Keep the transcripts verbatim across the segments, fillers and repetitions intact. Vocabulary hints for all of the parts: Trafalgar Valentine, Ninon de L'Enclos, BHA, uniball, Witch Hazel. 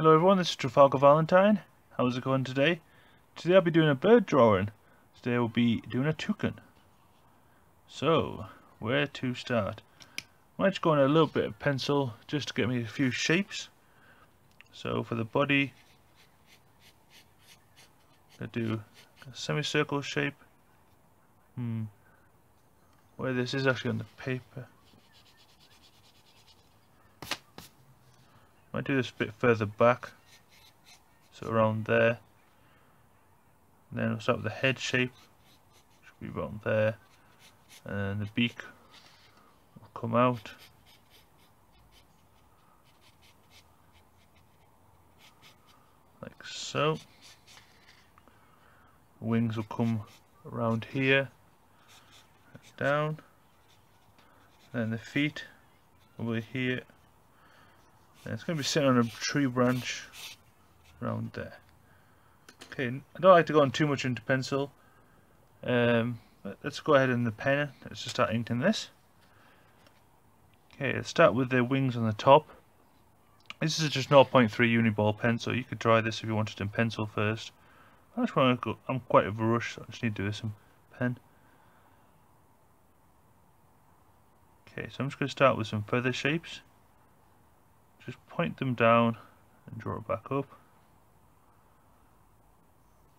Hello everyone, this is Trafalgar Valentine. How's it going today? Today I'll be doing a bird drawing. Today we'll be doing a toucan. So, where to start? I'm just going a little bit of pencil just to get me a few shapes. So for the body, I'm going to do a semicircle shape. Hmm. Where this is actually on the paper. Might do this a bit further back, so around there. And then we'll start with the head shape, should be around there, and the beak will come out. Like so. The wings will come around here, and down. Then the feet over here. And it's going to be sitting on a tree branch around there. Okay, I don't like to go on too much into pencil. Um, but let's go ahead in the pen. Let's just start inking this. Okay, let's start with the wings on the top. This is just zero point three uniball pen, so you could try this if you wanted in pencil first. I just want to go, I'm quite of a rush, so I just need to do this in pen. Okay, so I'm just going to start with some feather shapes. Just point them down and draw it back up.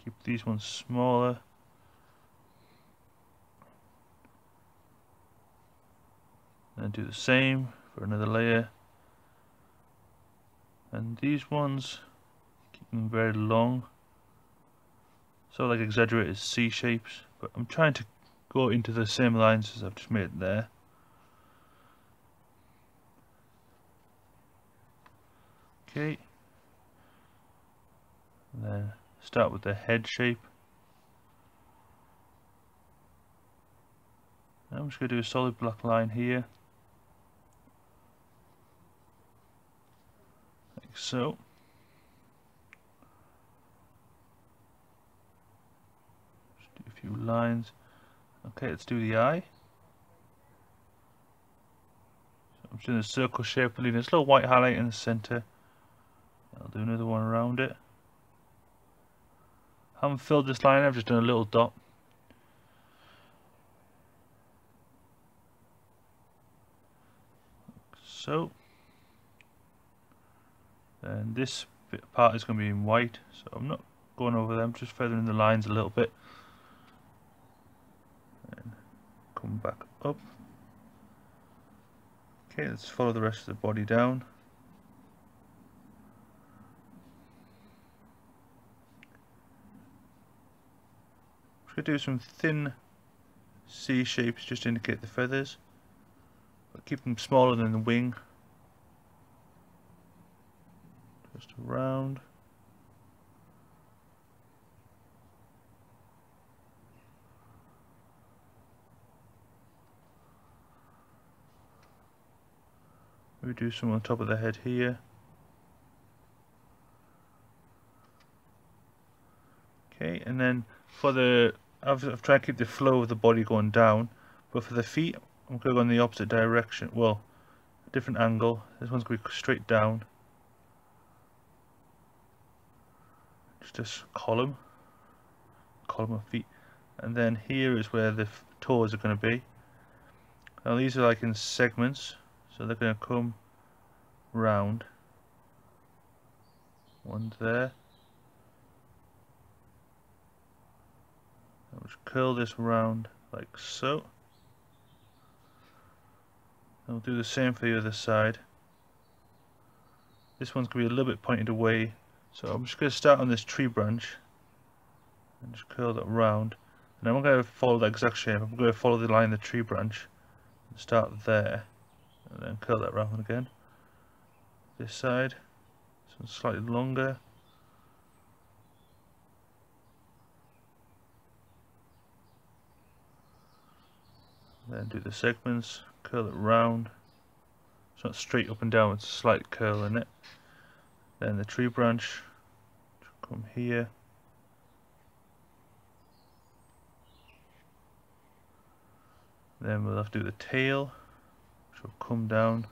Keep these ones smaller. And do the same for another layer. And these ones, keep them very long. So like exaggerated C shapes, but I'm trying to go into the same lines as I've just made there. Okay, and then start with the head shape. I'm just going to do a solid black line here, like so. Just do a few lines. Okay, let's do the eye. So I'm just doing a circle shape, leaving this little white highlight in the centre. I'll do another one around it. I haven't filled this line, I've just done a little dot. Like so. And this bit part is going to be in white, so I'm not going over them, just feathering the lines a little bit. And come back up. Okay, let's follow the rest of the body down. Could do some thin C shapes just to indicate the feathers, but keep them smaller than the wing. Just around. We do some on top of the head here. Okay, and then for the I've, I've tried to keep the flow of the body going down, but for the feet I'm going to go in the opposite direction, well, a different angle. This one's going to be straight down, just this column column of feet, and then here is where the toes are going to be. Now these are like in segments, so they're going to come round. One there. I'll just curl this round like so. I'll do the same for the other side. This one's going to be a little bit pointed away, so I'm just going to start on this tree branch and just curl that round. And I'm not going to follow that exact shape, I'm going to follow the line of the tree branch and start there and then curl that round again. This side, this one's slightly longer. Then do the segments, curl it round. It's not straight up and down, it's a slight curl in it. Then the tree branch, come here. Then we'll have to do the tail, which will come down.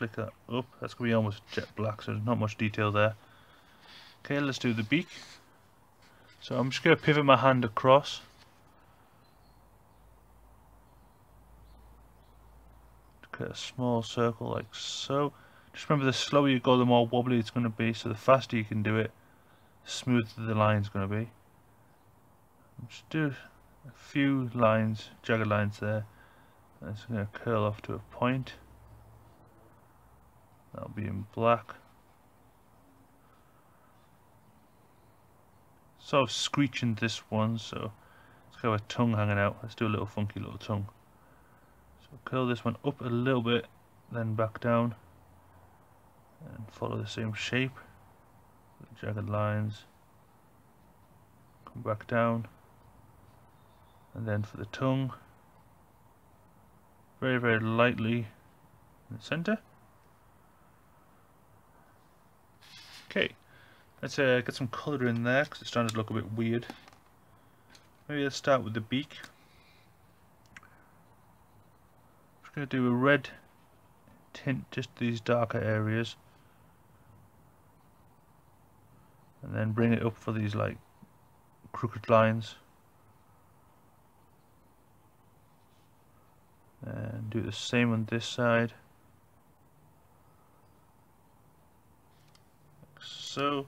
flick that up. That's going to be almost jet black, so there's not much detail there. Okay, let's do the beak. So I'm just going to pivot my hand across to create a small circle like so. Just remember, the slower you go, the more wobbly it's going to be, so the faster you can do it, the smoother the line's going to be. Just do a few lines, jagged lines there, and it's going to curl off to a point. That'll be in black. Sort of screeching this one, so it's got a tongue hanging out. Let's do a little funky little tongue. So curl this one up a little bit, then back down, and follow the same shape with jagged lines. Come back down, and then for the tongue, very very lightly in the center. Okay, let's uh, get some colour in there because it's starting to look a bit weird. Maybe let's start with the beak. I'm just going to do a red tint, just these darker areas, and then bring it up for these like crooked lines, and do the same on this side, like so.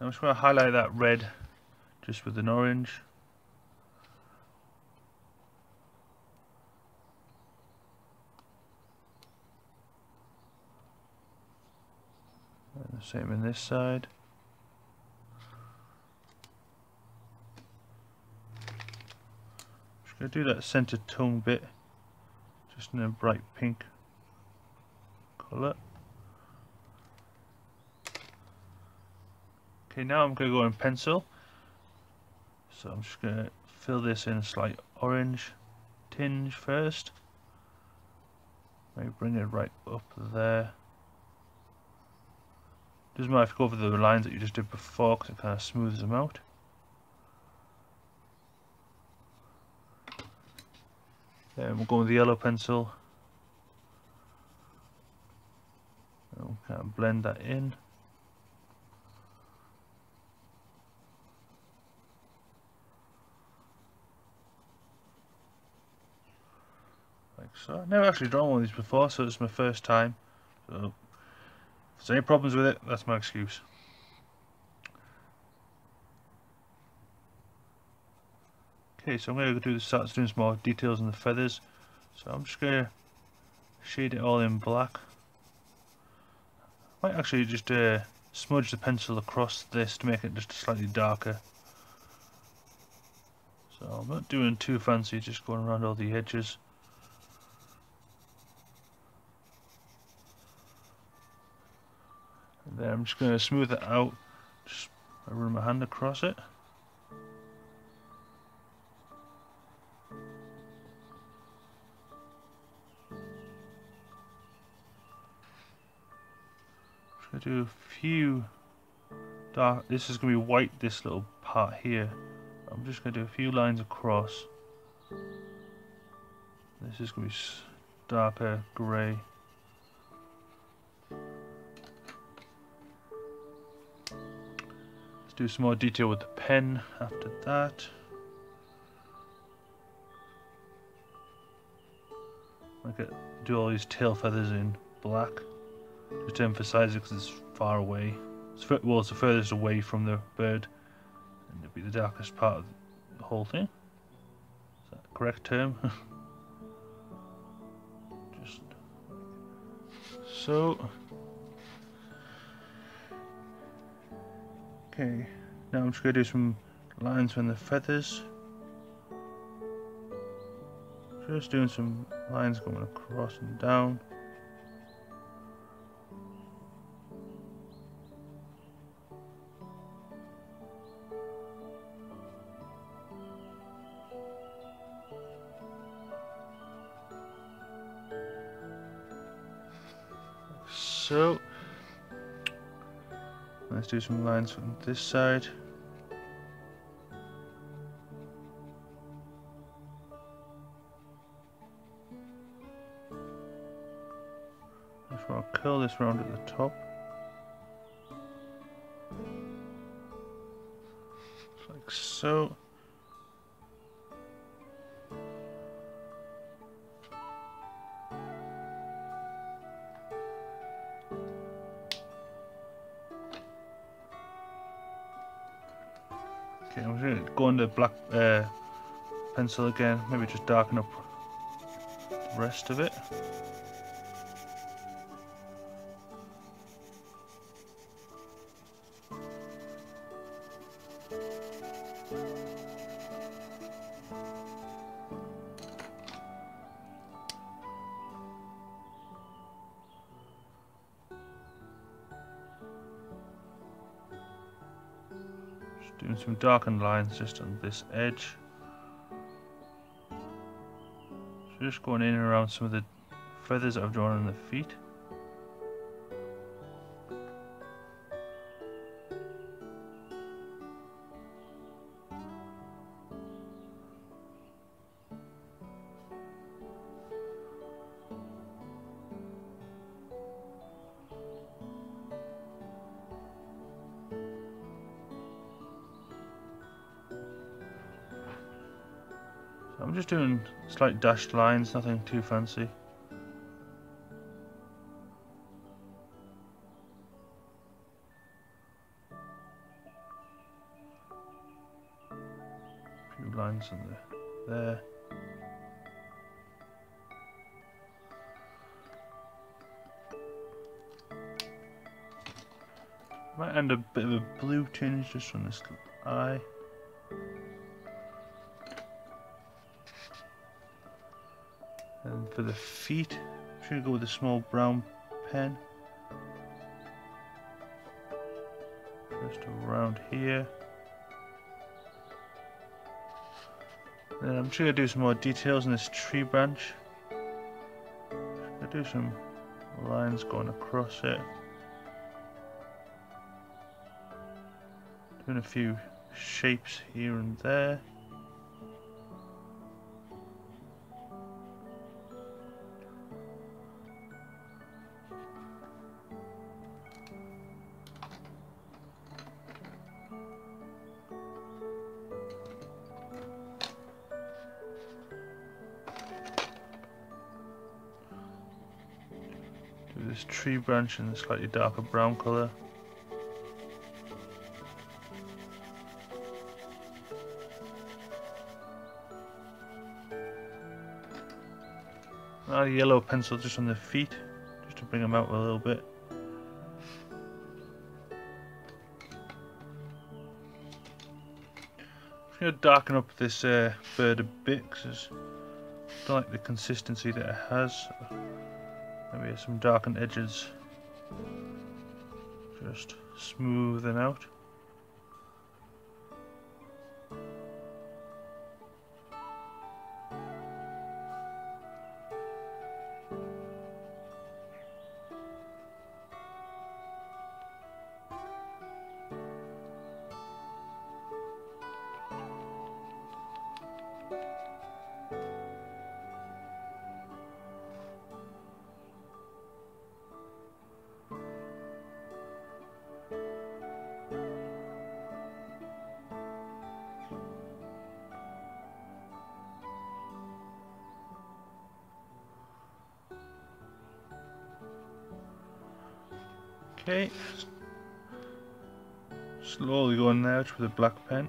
I'm just going to highlight that red just with an orange. Same in this side. Just going to do that centre tongue bit, just in a bright pink colour. Okay, now I'm going to go in pencil. So I'm just going to fill this in a slight orange tinge first. Maybe bring it right up there. Doesn't matter if you go over the lines that you just did before because it kind of smooths them out. Then we'll go with the yellow pencil. And we'll kind of blend that in. Like so. I've never actually drawn one of these before, so it's my first time. So if there's any problems with it, that's my excuse. Okay, so I'm going to do this, start doing some more details on the feathers. So I'm just going to shade it all in black. I might actually just uh, smudge the pencil across this to make it just slightly darker. So I'm not doing too fancy, just going around all the edges. There, I'm just going to smooth it out, just run my hand across it. Just going to do a few dark, this is going to be white, this little part here. I'm just going to do a few lines across. This is going to be darker grey. Do some more detail with the pen after that. I could do all these tail feathers in black just to emphasize it because it's far away. It's, well, it's the furthest away from the bird, and it'd be the darkest part of the whole thing. Is that the correct term? Just so. Okay, now I'm just going to do some lines on the feathers. Just doing some lines going across and down. Like so. Let's do some lines from this side. so I'll curl this round at the top. Just like so. Okay, I'm going to go under black uh, pencil again, maybe just darken up the rest of it. Doing some darkened lines just on this edge. So just going in and around some of the feathers that I've drawn on the feet. I'm just doing slight dashed lines, nothing too fancy. A few lines in there. there. Might end a bit of a blue tinge just on this eye. And for the feet, I'm going to go with a small brown pen. Just around here. Then I'm just going to do some more details on this tree branch. I'm going to do some lines going across it. Doing a few shapes here and there. This tree branch in a slightly darker brown colour. A yellow pencil just on the feet, just to bring them out a little bit. I'm going to darken up this uh, bird a bit because I don't like the consistency that it has. Maybe some darkened edges, just smoothing out. Okay, slowly going now with a black pen.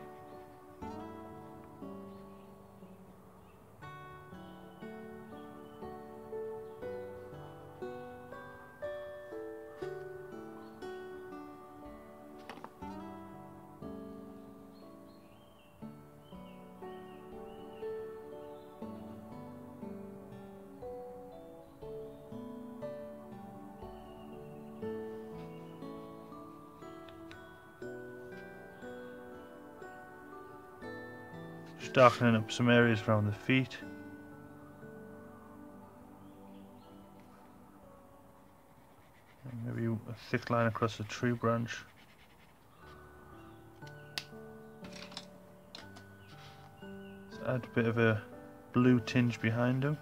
Darkening up some areas around the feet. And maybe a thick line across the tree branch. Let's add a bit of a blue tinge behind them.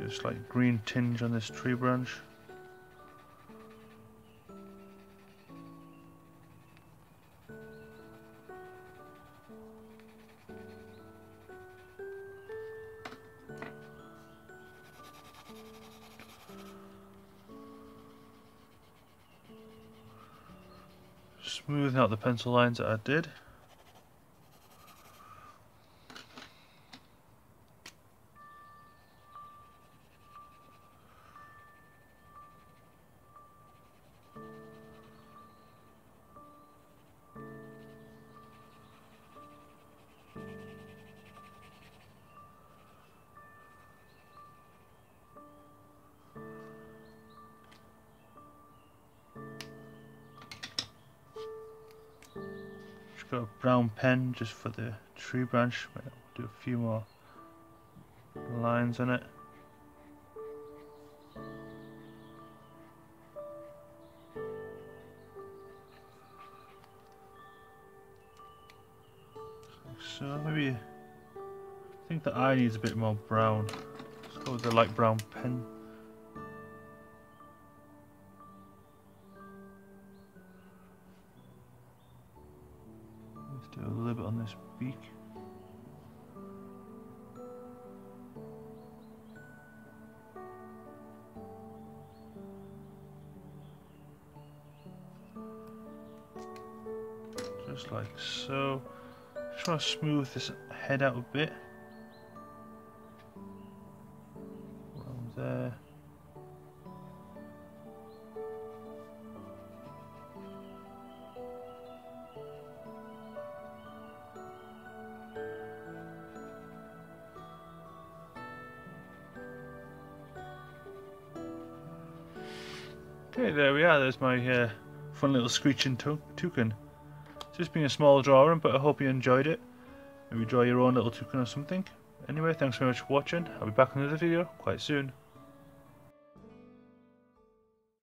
There's like green tinge on this tree branch. Smoothing out the pencil lines that I did. Got a brown pen just for the tree branch. We'll do a few more lines on it. So maybe I think the eye needs a bit more brown. Let's go with the light brown pen. Do a little bit on this beak. Just like so. Just want to smooth this head out a bit. Around there. Okay, there we are, there's my uh, fun little screeching toucan. It's just been a small drawing, but I hope you enjoyed it. Maybe draw your own little toucan or something. Anyway, thanks very much for watching. I'll be back in another video quite soon.